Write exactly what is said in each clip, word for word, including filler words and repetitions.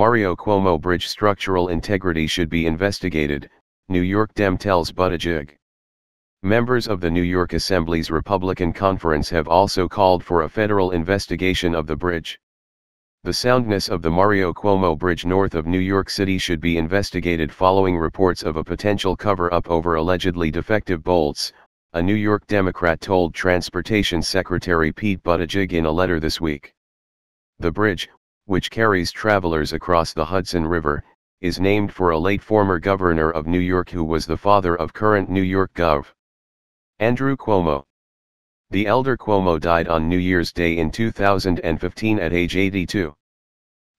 Mario Cuomo Bridge structural integrity should be investigated, New York Dem tells Buttigieg. Members of the New York Assembly's Republican Conference have also called for a federal investigation of the bridge. The soundness of the Mario Cuomo Bridge north of New York City should be investigated following reports of a potential cover-up over allegedly defective bolts, a New York Democrat told Transportation Secretary Pete Buttigieg in a letter this week. The bridge, which carries travelers across the Hudson River, is named for a late former governor of New York who was the father of current New York Governor Andrew Cuomo. The elder Cuomo died on New Year's Day in two thousand fifteen at age eighty-two.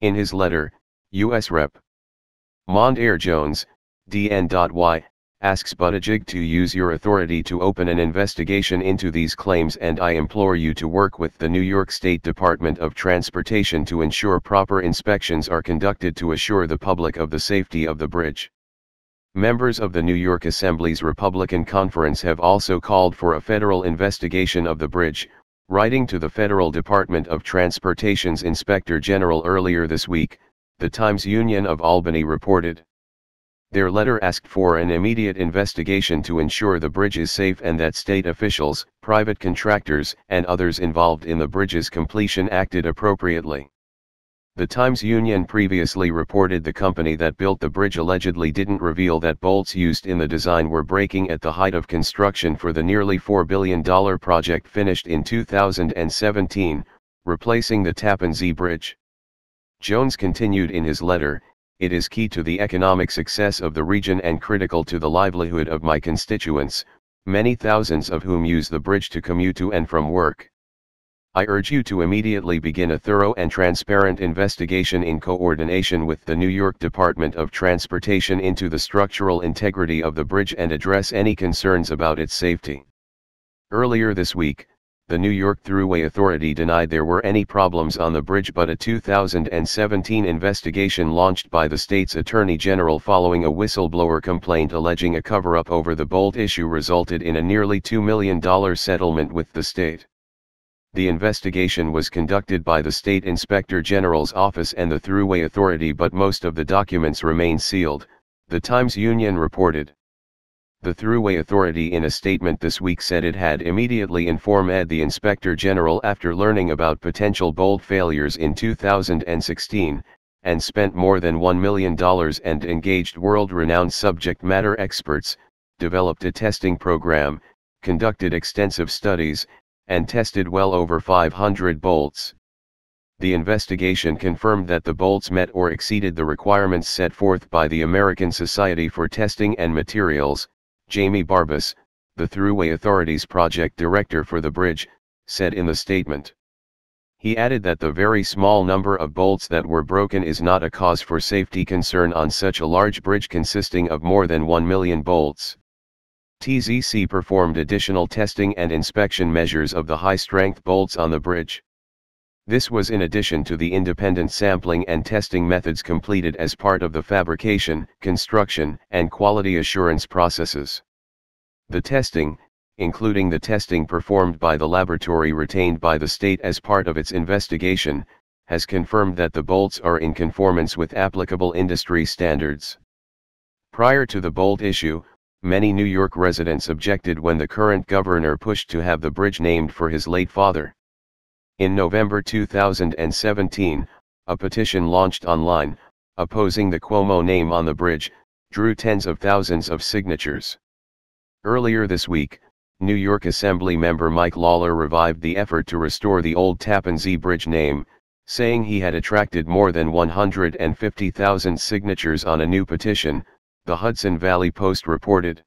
In his letter, U S Representative Mondaire Jones, D N Y, asks Buttigieg to use your authority to open an investigation into these claims, and I implore you to work with the New York State Department of Transportation to ensure proper inspections are conducted to assure the public of the safety of the bridge. Members of the New York Assembly's Republican Conference have also called for a federal investigation of the bridge, writing to the Federal Department of Transportation's Inspector General earlier this week, the Times Union of Albany reported. Their letter asked for an immediate investigation to ensure the bridge is safe and that state officials, private contractors, and others involved in the bridge's completion acted appropriately. The Times Union previously reported the company that built the bridge allegedly didn't reveal that bolts used in the design were breaking at the height of construction for the nearly four billion dollars project finished in two thousand seventeen, replacing the Tappan Zee Bridge. Jones continued in his letter, "It is key to the economic success of the region and critical to the livelihood of my constituents, many thousands of whom use the bridge to commute to and from work. I urge you to immediately begin a thorough and transparent investigation in coordination with the New York Department of Transportation into the structural integrity of the bridge and address any concerns about its safety." Earlier this week, the New York Thruway Authority denied there were any problems on the bridge, but a two thousand seventeen investigation launched by the state's attorney general following a whistleblower complaint alleging a cover-up over the bolt issue resulted in a nearly two million dollars settlement with the state. The investigation was conducted by the State Inspector General's office and the Thruway Authority, but most of the documents remain sealed, the Times Union reported. The Thruway Authority in a statement this week said it had immediately informed the Inspector General after learning about potential bolt failures in two thousand sixteen, and spent more than one million dollars and engaged world-renowned subject matter experts, developed a testing program, conducted extensive studies, and tested well over five hundred bolts. The investigation confirmed that the bolts met or exceeded the requirements set forth by the American Society for Testing and Materials. Jamie Barbus, the Thruway Authority's project director for the bridge, said in the statement. He added that the very small number of bolts that were broken is not a cause for safety concern on such a large bridge consisting of more than one million bolts. T Z C performed additional testing and inspection measures of the high-strength bolts on the bridge. This was in addition to the independent sampling and testing methods completed as part of the fabrication, construction, and quality assurance processes. The testing, including the testing performed by the laboratory retained by the state as part of its investigation, has confirmed that the bolts are in conformance with applicable industry standards. Prior to the bolt issue, many New York residents objected when the current governor pushed to have the bridge named for his late father. In November two thousand seventeen, a petition launched online, opposing the Cuomo name on the bridge, drew tens of thousands of signatures. Earlier this week, New York Assembly member Mike Lawler revived the effort to restore the old Tappan Zee Bridge name, saying he had attracted more than one hundred fifty thousand signatures on a new petition, the Hudson Valley Post reported.